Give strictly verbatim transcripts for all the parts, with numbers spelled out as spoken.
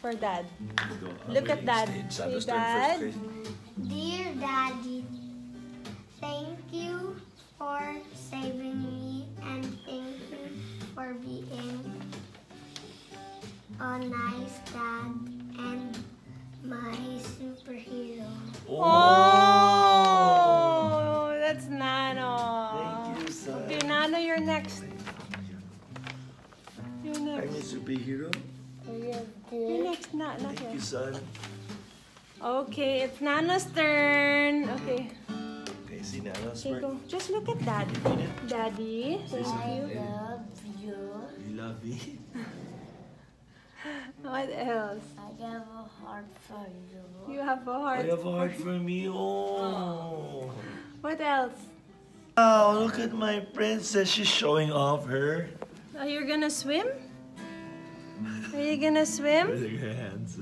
for Dad. Look at Dad. Hey, Dad. Dear Daddy, thank you for saving me and thank you for being a nice dad and my superhero. Oh, that's Nano. Thank you, son. Okay, Nano, you're next. You're next. I'm a superhero. You're next, Na Nano. Thank you, son. Okay, it's Nano's turn. Okay. Okay, see Nano's turn. Just look at Daddy. Daddy, thank you. I love you. You love me. What else? I have a heart for you. You have a heart. I have a heart for me. Oh. What else? Wow, look at my princess. She's showing off her. Are you gonna swim? Are you gonna swim? With your hands.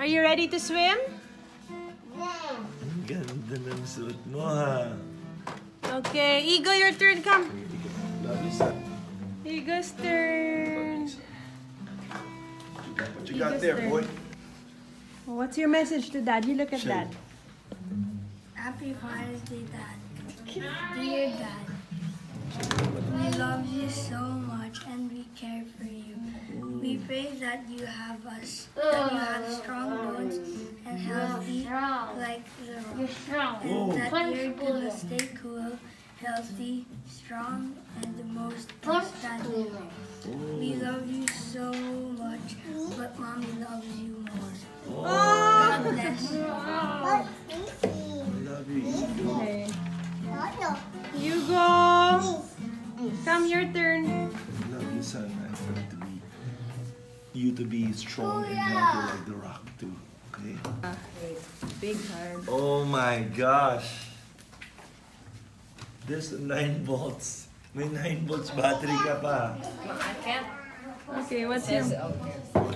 Are you ready to swim? Yeah. Ang ganda ng suit mo, ha? Okay, Igo, your turn. Come. Love you, son. Igo's turn. What you got there, boy? What's your message to Daddy? Look at Dad. Happy Father's Day, Dad. Dear Dad, we love you so much and we care for you. We pray that you have us, that you have strong bones and healthy like the rock, and that you're gonna stay cool, healthy, strong, and the most outstanding. We love you so much, but Mommy loves you more. God bless you. I love you. Okay. You go. Come, your turn. I love you, son. I want to be you to be strong and healthy like the rock too. Okay. Big heart. Oh my gosh. There's nine volts. May nine volts battery ka pa. I can't. Okay, what's your,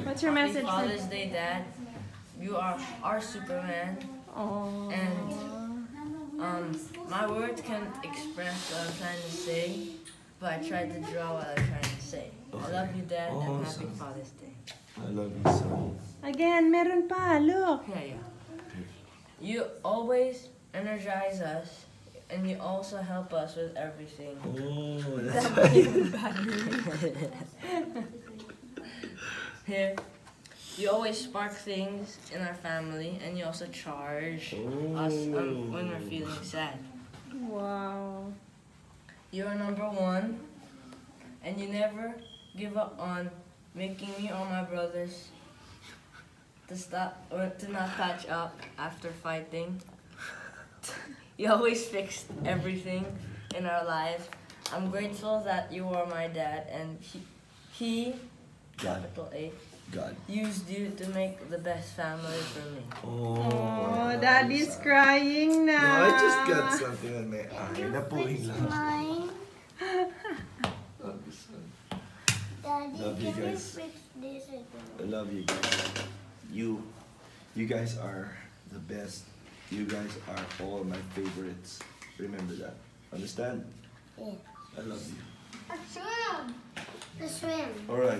what's your message? Happy Father's Day, Dad. You are our Superman. Aww. And um, my words can't express what I'm trying to say, but I tried to draw what I'm trying to say. Okay. I love you, Dad, oh, and Happy so. Father's Day. I love you so. Again, meron pa, look. Yeah, yeah. You always energize us. And you also help us with everything. Oh, that's right. Here, you always spark things in our family, and you also charge oh. us um, when we're feeling sad. Wow. You're number one, and you never give up on making me or my brothers to stop or to not catch up after fighting. You always fixed everything in our lives. I'm grateful that you are my dad and he, he God. capital A, God. used you to make the best family for me. Oh, Daddy's crying now. No, I just got something on my eye. Napuhin lang. Love you, son. Daddy, love you guys. I love you guys. You, you guys are the best. You guys are all my favorites. Remember that. Understand? Yeah. I love you. Let's swim. Let's swim. All right.